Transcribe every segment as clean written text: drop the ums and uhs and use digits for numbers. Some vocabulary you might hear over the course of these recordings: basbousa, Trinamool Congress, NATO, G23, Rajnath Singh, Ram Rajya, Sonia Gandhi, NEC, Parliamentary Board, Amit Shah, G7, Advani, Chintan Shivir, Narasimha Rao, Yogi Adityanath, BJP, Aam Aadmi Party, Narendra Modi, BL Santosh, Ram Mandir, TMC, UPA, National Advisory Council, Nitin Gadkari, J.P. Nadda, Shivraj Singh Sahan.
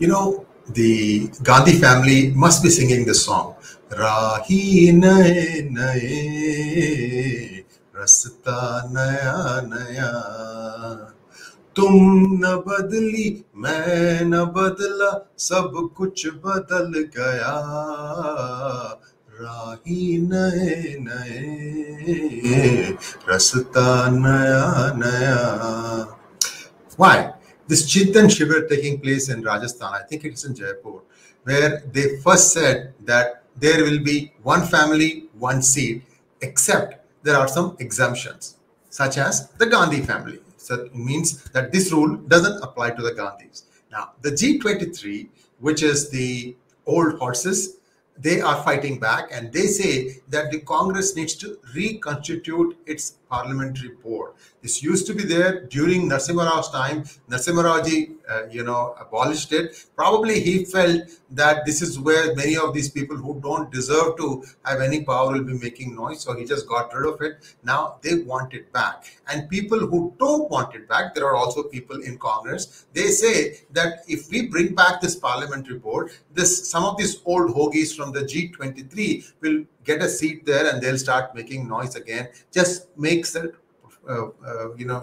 You know, the Gandhi family must be singing this song. Rahi naye naye, rasta naya naya. Tum na badli, main na badla, sab kuch badal gaya. Rahi naye naye, rasta naya naya. Why? This Chintan Shivir taking place in Rajasthan, I think it's in Jaipur, where they first said that there will be one family, one seat, except there are some exemptions, such as the Gandhi family. So it means that this rule doesn't apply to the Gandhis. Now, the G23, which is the old horses, they are fighting back and they say that the Congress needs to reconstitute its parliamentary board. This used to be there during Narasimha Rao's time. Narasimha Rao ji, abolished it. Probably he felt that this is where many of these people who don't deserve to have any power will be making noise. So he just got rid of it. Now they want it back. And people who don't want it back, there are also people in Congress. They say that if we bring back this parliamentary board, some of these old hoagies from the G23 will get a seat there and they'll start making noise again. Just makes it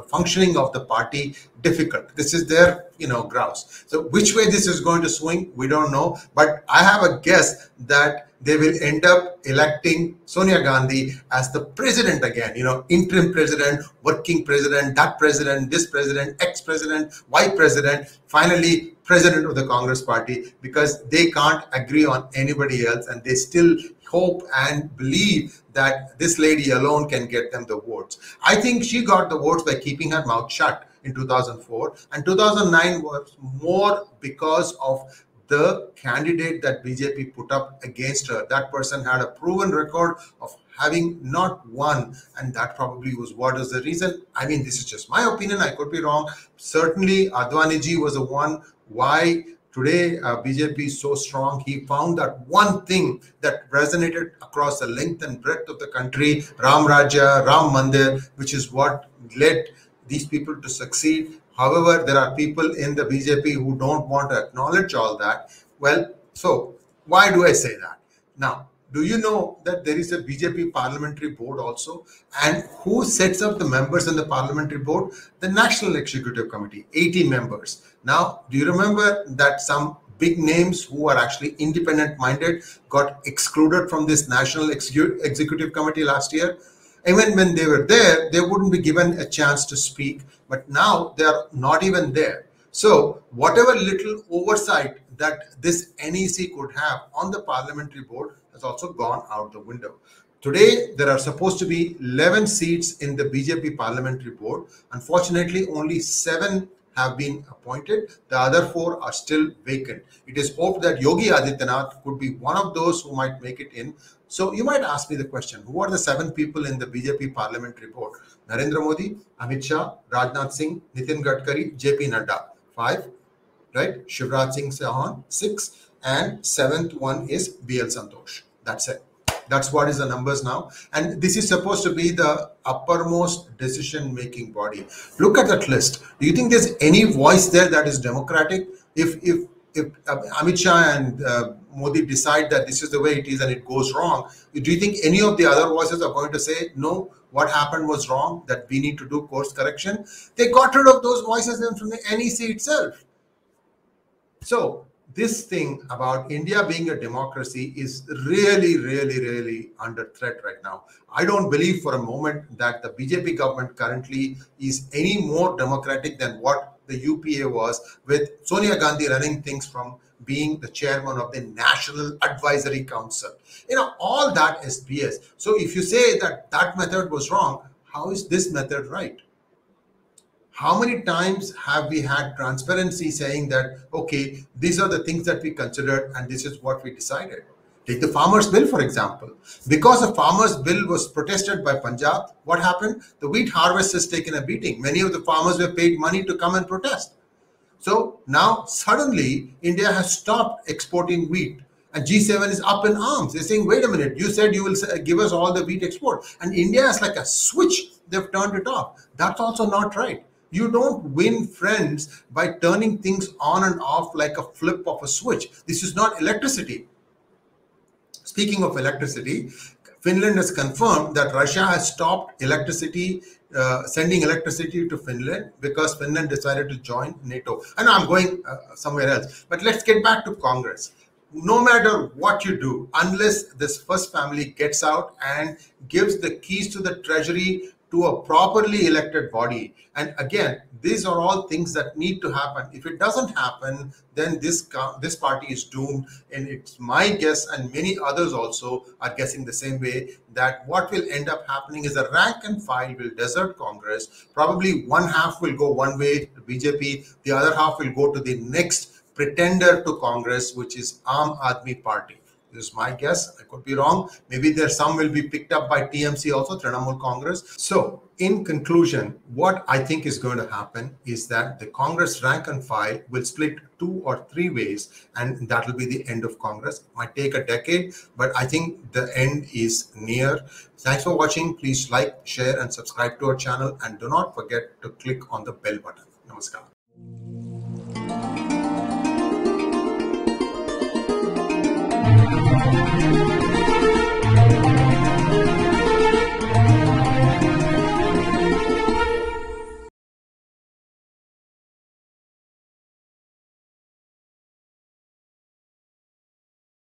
functioning of the party difficult. This is their, grouse. So which way this is going to swing, we don't know. But I have a guess that they will end up electing Sonia Gandhi as the president again, interim president, working president, that president, this president, ex-president, vice president, finally president of the Congress party, because they can't agree on anybody else and they still hope and believe that this lady alone can get them the votes. I think she got the votes by keeping her mouth shut in 2004, and 2009 was more because of the candidate that BJP put up against her. That person had a proven record of having not won, and that probably was what is the reason. I mean, this is just my opinion. I could be wrong. Certainly, Advani ji was the one why today BJP is so strong. He found that one thing that resonated across the length and breadth of the country, Ram Rajya, Ram Mandir, which is what led these people to succeed. However, there are people in the BJP who don't want to acknowledge all that. Well, so why do I say that? Now, do you know that there is a BJP parliamentary board also? And who sets up the members in the parliamentary board? The National Executive Committee, 80 members. Now, do you remember that some big names who are actually independent-minded got excluded from this National Executive Committee last year? Even when they were there, they wouldn't be given a chance to speak. But now they are not even there. So whatever little oversight that this NEC could have on the parliamentary board has also gone out the window. Today, there are supposed to be 11 seats in the BJP parliamentary board. Unfortunately, only 7 have been appointed. The other 4 are still vacant. It is hoped that Yogi Adityanath could be one of those who might make it in. So you might ask me the question, who are the 7 people in the BJP parliamentary board? Narendra Modi, Amit Shah, Rajnath Singh, Nitin Gadkari, J.P. Nadda. 5, right? Shivraj Singh Sahan, 6, and 7th one is BL Santosh. That's it. That's what is the numbers now. And this is supposed to be the uppermost decision-making body. Look at that list. Do you think there's any voice there that is democratic? If Amit Shah and Modi decide that this is the way it is and it goes wrong, do you think any of the other voices are going to say, no, what happened was wrong, that we need to do course correction? They got rid of those voices from the NEC itself. So this thing about India being a democracy is really, really, really under threat right now. I don't believe for a moment that the BJP government currently is any more democratic than what the UPA was, with Sonia Gandhi running things from being the chairman of the National Advisory Council. All that is BS. So if you say that that method was wrong, how is this method right? How many times have we had transparency saying that, okay, these are the things that we considered and this is what we decided? Take the farmers' bill, for example. Because the farmers' bill was protested by Punjab, what happened? The wheat harvest has taken a beating. Many of the farmers were paid money to come and protest. So now suddenly India has stopped exporting wheat. And G7 is up in arms. They're saying, wait a minute, you said you will give us all the wheat export. And India is like a switch. They've turned it off. That's also not right. You don't win friends by turning things on and off like a flip of a switch. This is not electricity. Speaking of electricity, Finland has confirmed that Russia has stopped electricity, sending electricity to Finland because Finland decided to join NATO. And I'm going somewhere else, but let's get back to Congress. No matter what you do, unless this first family gets out and gives the keys to the treasury to a properly elected body. And again, these are all things that need to happen. If it doesn't happen, then this party is doomed. And it's my guess, and many others also are guessing the same way, that what will end up happening is a rank and file will desert Congress. Probably one half will go one way to BJP, the other half will go to the next pretender to Congress, which is Aam Aadmi Party. This is my guess. I could be wrong. Maybe there some will be picked up by TMC also, Trinamool Congress. So in conclusion, what I think is going to happen is that the Congress rank and file will split two or three ways, and that will be the end of Congress. It might take a decade, but I think the end is near. Thanks for watching. Please like, share, and subscribe to our channel, and do not forget to click on the bell button. Namaskar. Thank you.